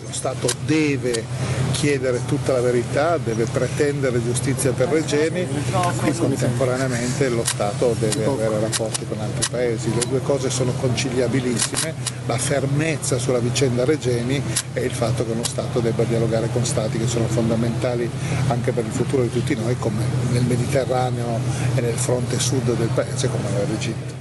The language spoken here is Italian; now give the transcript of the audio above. Lo Stato deve chiedere tutta la verità, deve pretendere giustizia per Regeni e contemporaneamente lo Stato deve avere rapporti con altri paesi. Le due cose sono conciliabilissime, la fermezza sulla vicenda Regeni e il fatto che uno Stato debba dialogare con Stati che sono fondamentali anche per il futuro di tutti noi, come nel Mediterraneo e nel fronte sud del paese, come l'Egitto.